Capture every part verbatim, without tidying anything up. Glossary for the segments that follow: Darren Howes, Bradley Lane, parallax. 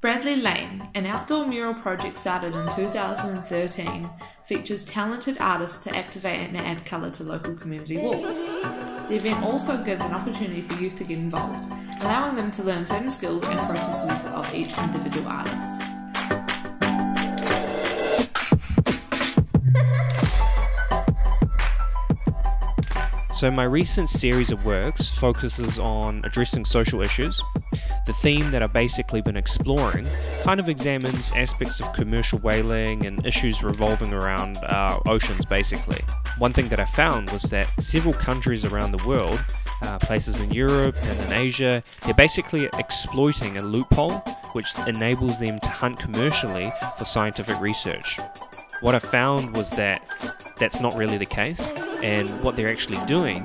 Bradley Lane, an outdoor mural project started in two thousand thirteen, features talented artists to activate and add colour to local community walls. The event also gives an opportunity for youth to get involved, allowing them to learn certain skills and processes of each individual artist. So my recent series of works focuses on addressing social issues. The theme that I've basically been exploring kind of examines aspects of commercial whaling and issues revolving around uh, oceans basically. One thing that I found was that several countries around the world, uh, places in Europe and in Asia, they're basically exploiting a loophole which enables them to hunt commercially for scientific research. What I found was that that's not really the case, and what they're actually doing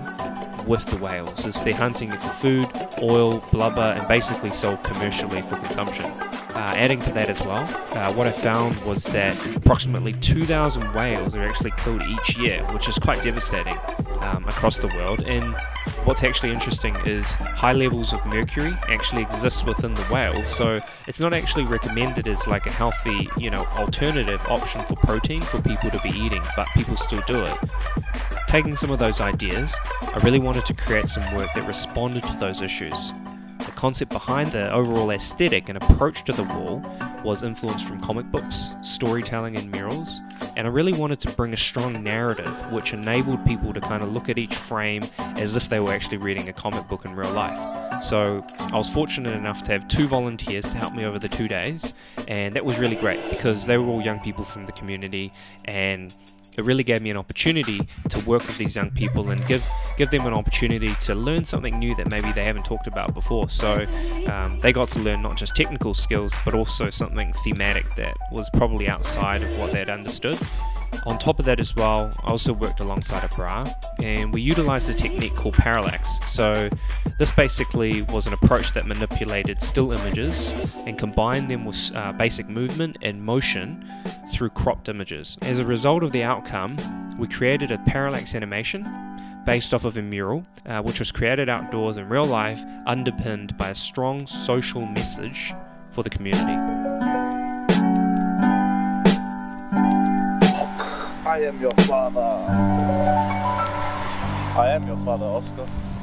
with the whales is they're hunting for food, oil, blubber, and basically sold commercially for consumption. Uh, adding to that as well, uh, what I found was that approximately two thousand whales are actually killed each year, which is quite devastating um, across the world. And what's actually interesting is high levels of mercury actually exist within the whale, so it's not actually recommended as like a healthy, you know, alternative option for protein for people to be eating, but people still do it. Taking some of those ideas, I really wanted to create some work that responded to those issues. The concept behind the overall aesthetic and approach to the wall was influenced from comic books, storytelling and murals, and I really wanted to bring a strong narrative which enabled people to kind of look at each frame as if they were actually reading a comic book in real life. So I was fortunate enough to have two volunteers to help me over the two days, and that was really great because they were all young people from the community, and it really gave me an opportunity to work with these young people and give give them an opportunity to learn something new that maybe they haven't talked about before. So um, they got to learn not just technical skills, but also something thematic that was probably outside of what they'd understood. On top of that as well, I also worked alongside a bra, and we utilised a technique called parallax. So this basically was an approach that manipulated still images and combined them with uh, basic movement and motion through cropped images. As a result of the outcome, we created a parallax animation based off of a mural, uh, which was created outdoors in real life, underpinned by a strong social message for the community. I am your father. I am your father, Oscar.